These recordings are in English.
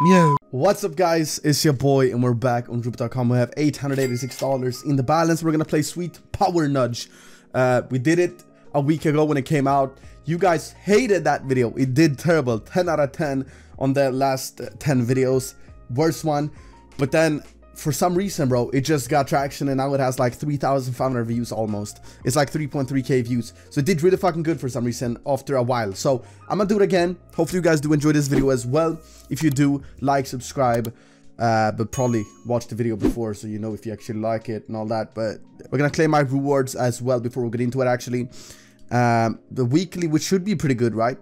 Meow. What's up guys, it's your boy and we're back on Roobet.com. We have $886 in the balance. We're gonna play Sweet Powernudge. We did it a week ago when it came out. You guys hated that video. It did terrible. 10 out of 10 on the last 10 videos. Worst one. But then for some reason, bro, it just got traction and now it has like 3,500 views almost. It's like 3.3k views. So it did really fucking good for some reason after a while. So I'm gonna do it again. Hopefully you guys do enjoy this video as well. If you do, like, subscribe, but probably watch the video before so you know if you actually like it and all that. But we're gonna claim my rewards as well before we get into it actually. The weekly, which should be pretty good, right?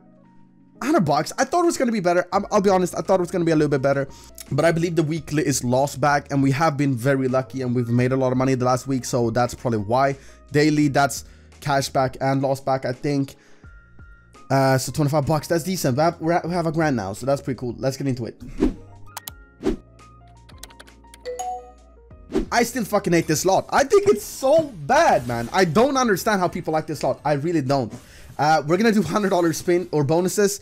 100 bucks. I thought it was going to be better. I'll be honest. I thought it was going to be a little bit better. But I believe the weekly is lost back. And we have been very lucky. And we've made a lot of money the last week. So that's probably why. Daily, that's cash back and lost back, I think. So 25 bucks. That's decent. We have a grand now. So that's pretty cool. Let's get into it. I still fucking hate this slot. I think it's so bad, man. I don't understand how people like this slot. I really don't. We're gonna do $100 spin or bonuses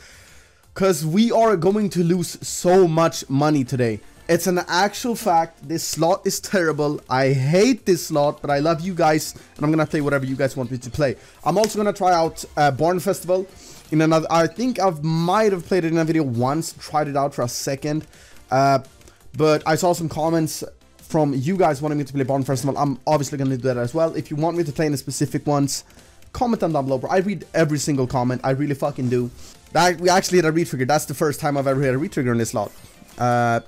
because we are going to lose so much money today. It's an actual fact. This slot is terrible. I hate this slot, but I love you guys and I'm gonna play whatever you guys want me to play. I'm also gonna try out Barn Festival in another. I think I might have played it in a video once, tried it out for a second, but I saw some comments from you guys wanting me to play Barn Festival. I'm obviously gonna do that as well. If you want me to play any specific ones, comment them down below, bro. I read every single comment. I really fucking do. That we actually had a retrigger. That's the first time I've ever had a retrigger in this slot. 10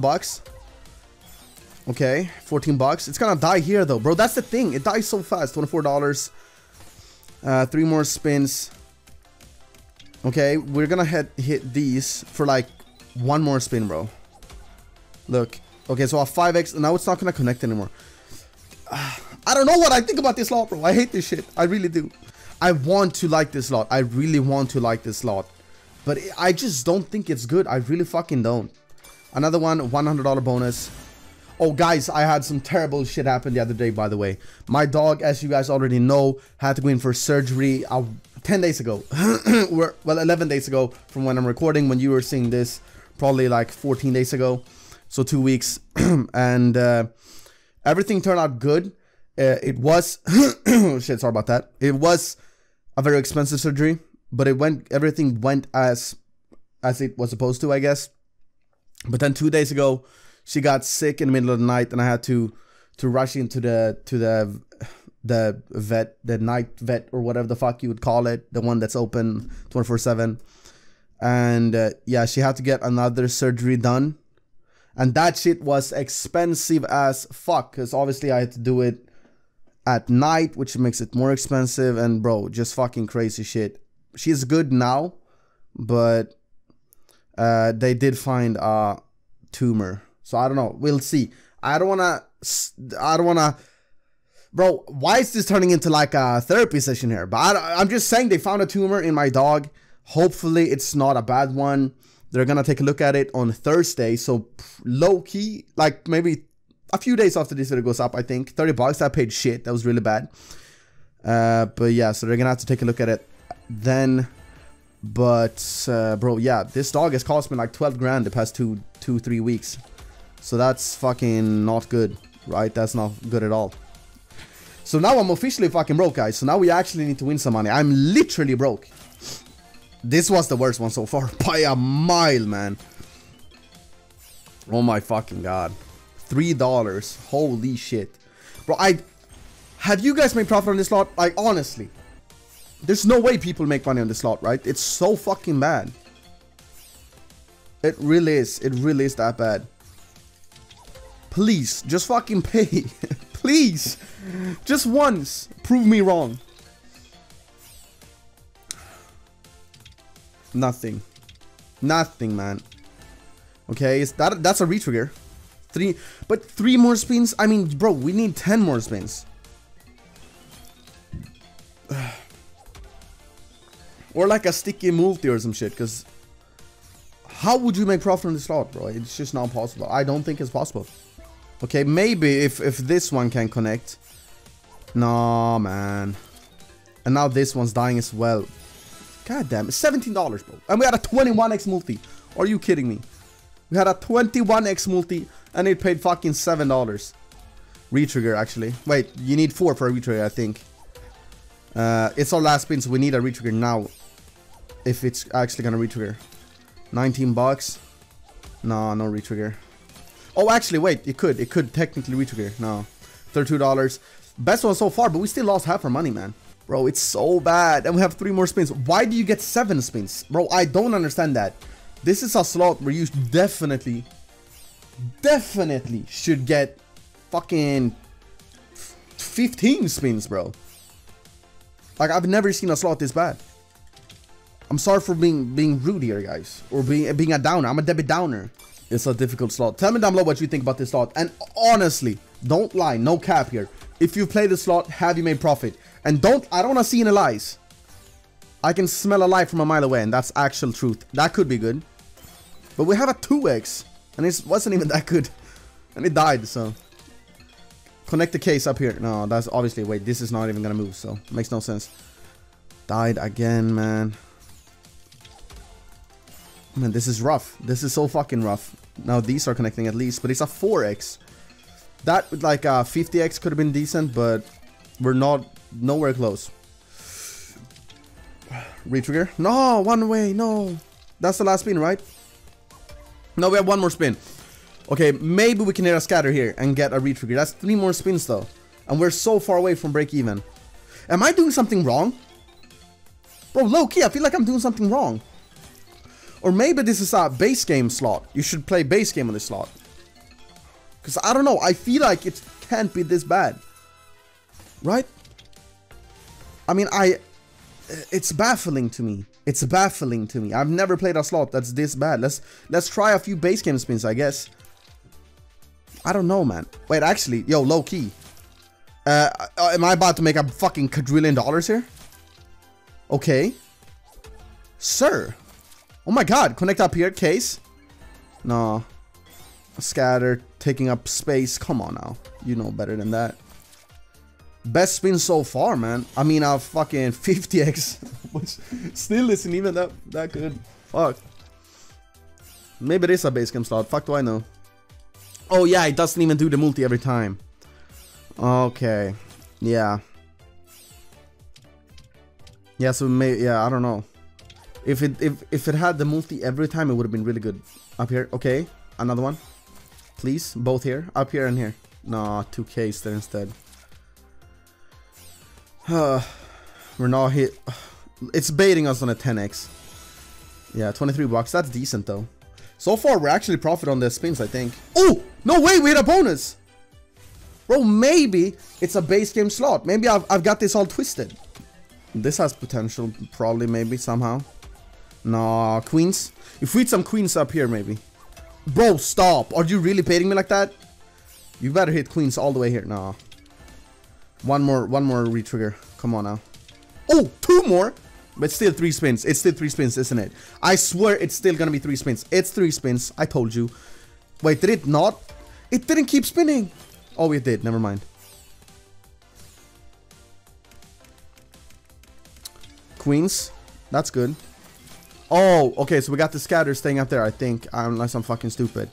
bucks. Okay, 14 bucks. It's gonna die here though, bro. That's the thing. It dies so fast. $24. 3 more spins. Okay, we're gonna hit these for like 1 more spin, bro. Look. Okay, so a 5x. Now it's not gonna connect anymore. I don't know what I think about this slot, bro. I hate this shit. I really do. I want to like this slot. I really want to like this slot. But I just don't think it's good. I really fucking don't. Another one, $100 bonus. Oh, guys, I had some terrible shit happen the other day, by the way. My dog, as you guys already know, had to go in for surgery 10 days ago. Well, 11 days ago from when I'm recording. When you were seeing this, probably like 14 days ago. So 2 weeks. And everything turned out good. It was shit, sorry about that. It was a very expensive surgery, but everything went as it was supposed to, I guess. But then 2 days ago, she got sick in the middle of the night, and I had to rush into the vet, the night vet or whatever the fuck you would call it, the one that's open 24/7. And yeah, she had to get another surgery done, and that shit was expensive as fuck because obviously I had to do it at night, which makes it more expensive. And bro, just fucking crazy shit. She's good now, but they did find a tumor, so I don't know. We'll see. I don't wanna bro, why is this turning into like a therapy session here? But I'm just saying they found a tumor in my dog. Hopefully it's not a bad one. They're gonna take a look at it on Thursday, so low-key, like maybe a few days after this video goes up, I think. 30 bucks, I paid shit. That was really bad. But yeah, so they're gonna have to take a look at it then. But, bro, yeah, this dog has cost me like 12 grand the past three weeks. So that's fucking not good, right? That's not good at all. So now I'm officially fucking broke, guys. So now we actually need to win some money. I'm literally broke. This was the worst one so far, by a mile, man. Oh my fucking god. $3, holy shit. Bro, have you guys made profit on this slot? Like, honestly. There's no way people make money on this slot, right? It's so fucking bad. It really is. It really is that bad. Please, just fucking pay. Please. Just once, prove me wrong. Nothing. Nothing, man. Okay, is that's a retrigger. 3, but 3 more spins? I mean, bro, we need 10 more spins. Or like a sticky multi or some shit, because how would you make profit on this slot, bro? It's just not possible. I don't think it's possible. Okay, maybe if this one can connect. Nah, man. And now this one's dying as well. God damn it, $17, bro. And we had a 21x multi. Are you kidding me? We had a 21x multi and it paid fucking $7. Retrigger, actually. Wait, you need 4 for a retrigger, I think. It's our last spin, so we need a retrigger now. If it's actually gonna retrigger. 19 bucks. No, no retrigger. Oh, actually, wait, it could technically retrigger. No. $32. Best one so far, but we still lost half our money, man. Bro, it's so bad. And we have 3 more spins. Why do you get 7 spins? Bro, I don't understand that. This is a slot where you definitely should get fucking 15 spins, bro. Like, I've never seen a slot this bad. I'm sorry for being rude here, guys. Or being a downer. I'm a debit downer. It's a difficult slot. Tell me down below what you think about this slot. And honestly, don't lie. No cap here. If you play the slot, have you made profit? And I don't want to see any lies. I can smell a lie from a mile away, and that's actual truth. That could be good. But we have a 2x, and it wasn't even that good. And it died, so. Connect the case up here. No, that's obviously, wait, this is not even going to move, so it makes no sense. Died again, man. Man, this is rough. This is so fucking rough. Now these are connecting at least, but it's a 4x. That with like a 50x could have been decent, but we're nowhere close. Retrigger. No, one way. No. That's the last spin, right? No, we have one more spin. Okay, maybe we can hit a scatter here and get a retrigger. That's 3 more spins though. And we're so far away from break even. Am I doing something wrong? Bro, low key, I feel like I'm doing something wrong. Or maybe this is a base game slot. You should play base game on this slot. Because I don't know. I feel like it can't be this bad. Right? I mean, it's baffling to me. It's baffling to me. I've never played a slot that's this bad. Let's try a few base game spins, I guess. I don't know, man. Wait, actually, yo, low key. Am I about to make a fucking $1 quadrillion here? Okay. Sir. Oh my god, connect up here, case. No. Scatter, taking up space. Come on now. You know better than that. Best spin so far, man. I mean, a fucking 50x, which still isn't even that good. Fuck. Maybe it is a base game slot. Fuck do I know? Oh yeah, it doesn't even do the multi every time. Okay. Yeah. Yeah, so maybe, yeah, I don't know. If it had the multi every time, it would have been really good. Up here, okay. Another one. Please, both here. Up here and here. No, 2Ks there instead. We're not hit. It's baiting us on a 10x. Yeah, 23 bucks. That's decent though. So far, we're actually profit on the spins, I think. Oh, no way, we hit a bonus. Bro, maybe it's a base game slot. Maybe I've got this all twisted. This has potential, probably, maybe, somehow. No, queens. If we hit some queens up here, maybe. Bro, stop. Are you really baiting me like that? You better hit queens all the way here. No. One more retrigger. Come on now. Oh, 2 more. But still 3 spins. It's still 3 spins, isn't it? I swear it's still gonna be 3 spins. It's 3 spins. I told you. Wait, did it not? It didn't keep spinning. Oh, it did. Never mind. Queens. That's good. Oh, okay. So we got the scatters staying up there, I think. Unless I'm fucking stupid.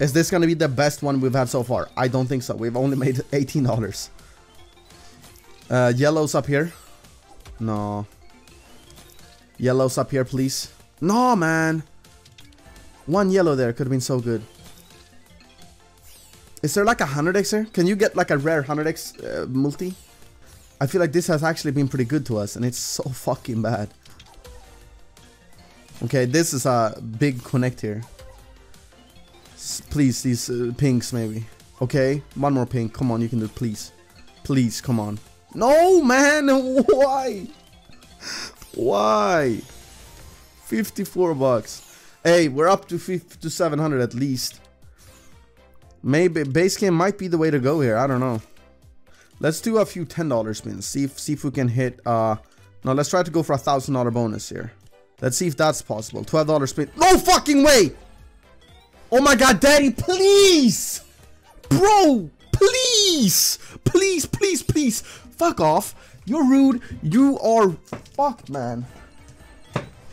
Is this gonna be the best one we've had so far? I don't think so. We've only made $18. Yellows up here. No. Yellows up here, please. No, man. One yellow there could have been so good. Is there like a 100x here? Can you get like a rare 100x multi? I feel like this has actually been pretty good to us, and it's so fucking bad. Okay, this is a big connect here. Please, these pinks maybe. Okay, one more pink. Come on, you can do it, please. Please, come on. No, man, why? Why? 54 bucks. Hey, we're up to 700 at least. Maybe base game might be the way to go here. I don't know. Let's do a few $10 spins. See if we can hit. No, let's try to go for a $1,000 bonus here. Let's see if that's possible. $12 spin. No fucking way! Oh my god, daddy, please! Bro, please! Please, please, please! Fuck off. You're rude. You are fucked, man.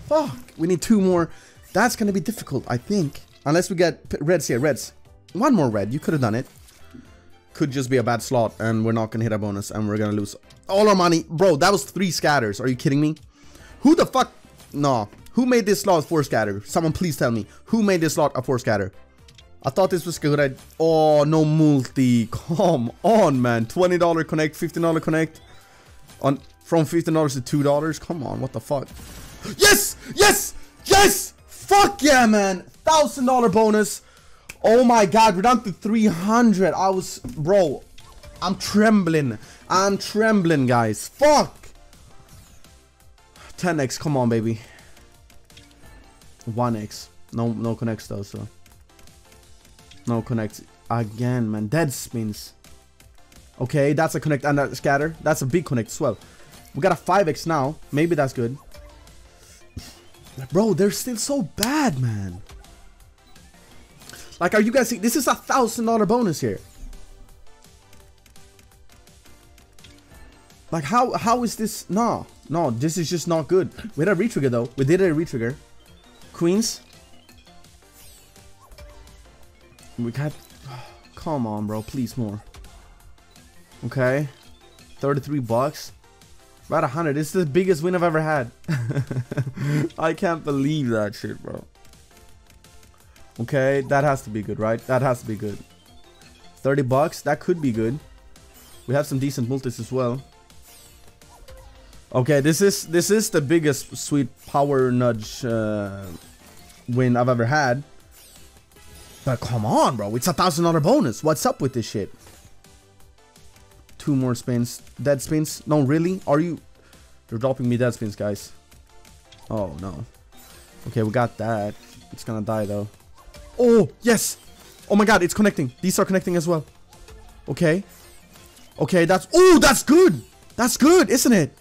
Fuck. We need two more. That's gonna be difficult, I think. Unless we get reds here. Reds. One more red. You could have done it. Could just be a bad slot, and we're not gonna hit a bonus, and we're gonna lose all our money. Bro, that was 3 scatters. Are you kidding me? Who the fuck? No. Who made this slot a 4 scatter? Someone please tell me. Who made this slot a 4 scatter? I thought this was good. Oh, no multi. Come on, man. $20 connect, $15 connect. From $15 to $2. Come on, what the fuck? Yes! Yes! Yes! Fuck yeah, man. $1,000 bonus. Oh my god, we're down to 300. I was... Bro, I'm trembling. I'm trembling, guys. Fuck! 10x, come on, baby. 1x. No connects, though, so... No connect again, man. Dead spins. Okay, that's a connect and a scatter. That's a big connect as well. We got a 5x now. Maybe that's good. Bro, they're still so bad, man. Like, are you guys seeing? This is a $1,000 bonus here. Like, how is this? No, this is just not good. We had a retrigger though. We did a retrigger. Queens. We got... Come on, bro. Please, more. Okay. 33 bucks. About 100. This is the biggest win I've ever had. I can't believe that shit, bro. Okay. That has to be good, right? That has to be good. 30 bucks. That could be good. We have some decent multis as well. Okay. This is the biggest Sweet Powernudge win I've ever had. But come on, bro. It's a $1,000 bonus. What's up with this shit? 2 more spins. Dead spins. No, really? Are you... You're dropping me dead spins, guys. Oh, no. Okay, we got that. It's gonna die, though. Oh, yes! Oh, my God. It's connecting. These are connecting as well. Okay. Okay, that's... Oh, that's good! That's good, isn't it?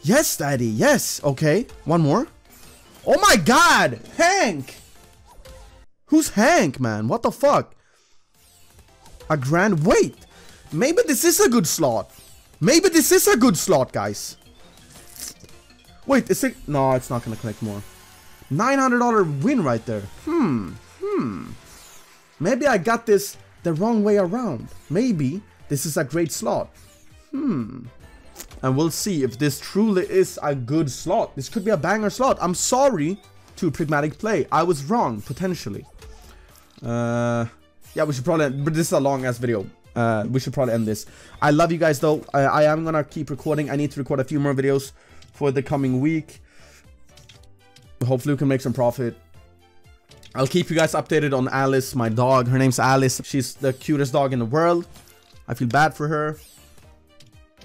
Yes, daddy. Yes. Okay. One more. Oh, my God! Hank! Who's Hank, man? What the fuck? $1 grand? Wait! Maybe this is a good slot. Maybe this is a good slot, guys. Wait, is it... No, it's not gonna connect more. $900 win right there. Maybe I got this the wrong way around. Maybe this is a great slot. And we'll see if this truly is a good slot. This could be a banger slot. I'm sorry to Pragmatic Play. I was wrong, potentially. Yeah, we should probably, but this is a long ass video. We should probably end this. I love you guys though. I am gonna keep recording. I need to record a few more videos for the coming week. Hopefully we can make some profit. I'll keep you guys updated on Alice, my dog. Her name's Alice. She's the cutest dog in the world. I feel bad for her,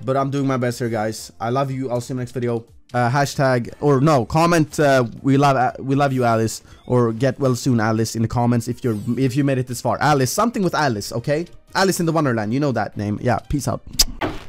but I'm doing my best here, guys. I love you. I'll see you in the next video. Hashtag or no comment. We love you, Alice, or get well soon, Alice, in the comments if you made it this far. Alice, something with Alice, okay? Alice in the Wonderland, you know that name. Yeah, peace out.